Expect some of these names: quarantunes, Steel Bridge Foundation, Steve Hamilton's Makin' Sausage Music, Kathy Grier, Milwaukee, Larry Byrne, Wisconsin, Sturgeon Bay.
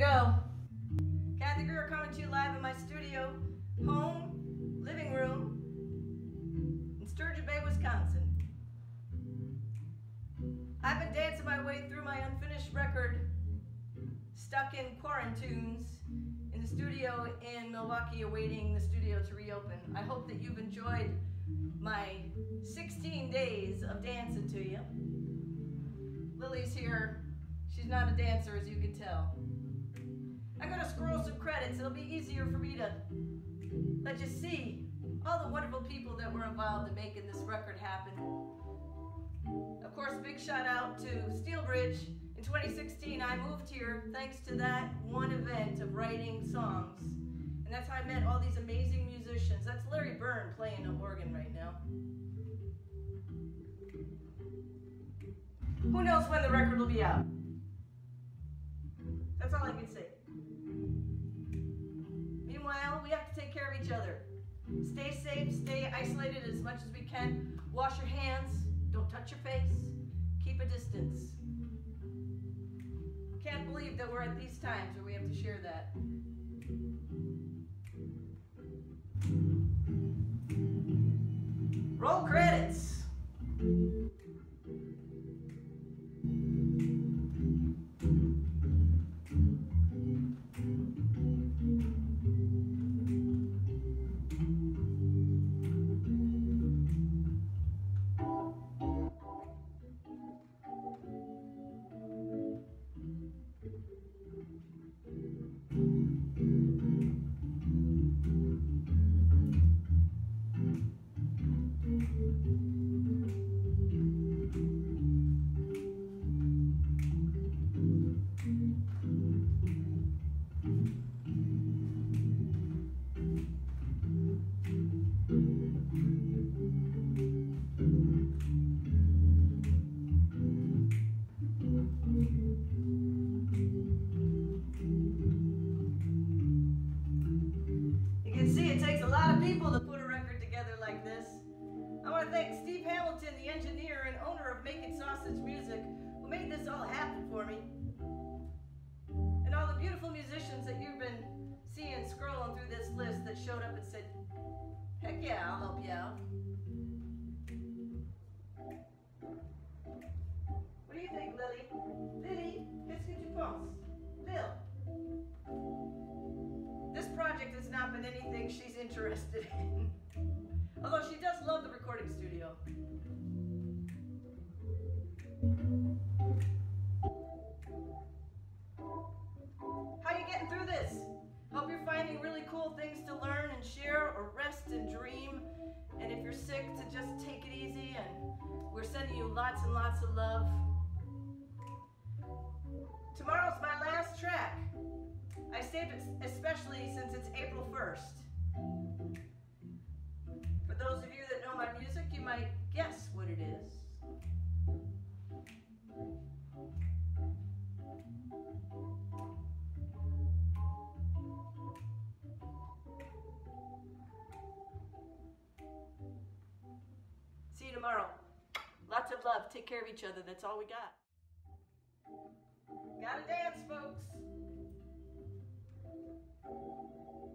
go. Kathy Grier coming to you live in my studio, home, living room, in Sturgeon Bay, Wisconsin. I've been dancing my way through my unfinished record, Stuck in Quarantunes, in the studio in Milwaukee, awaiting the studio to reopen. I hope that you've enjoyed my 16 days of dancing to you. Lily's here. She's not a dancer, as you can tell. I'm gonna scroll some credits. It'll be easier for me to let you see all the wonderful people that were involved in making this record happen. Of course, big shout out to Steel Bridge. In 2016, I moved here thanks to that one event of writing songs. And that's how I met all these amazing musicians. That's Larry Byrne playing an organ right now. Who knows when the record will be out? That's all I can say. Meanwhile, we have to take care of each other. Stay safe, stay isolated as much as we can. Wash your hands, don't touch your face, keep a distance. Can't believe that we're at these times where we have to share that. Roll credits. Steve Hamilton, the engineer and owner of Makin' Sausage Music, who made this all happen for me. And all the beautiful musicians that you've been seeing scrolling through this list that showed up and said, heck yeah, I'll help you out. What do you think, Lily? Lily, qu'est-ce que tu penses? Lil. This project has not been anything she's interested in. Although she does love the recording studio. How you getting through this? Hope you're finding really cool things to learn and share, or rest and dream. And if you're sick, to just take it easy. And we're sending you lots and lots of love. Tomorrow's my last track. I saved it especially since it's April 1st. For those of you that know my music, you might guess what it is. See you tomorrow. Lots of love. Take care of each other. That's all we got. Gotta dance, folks.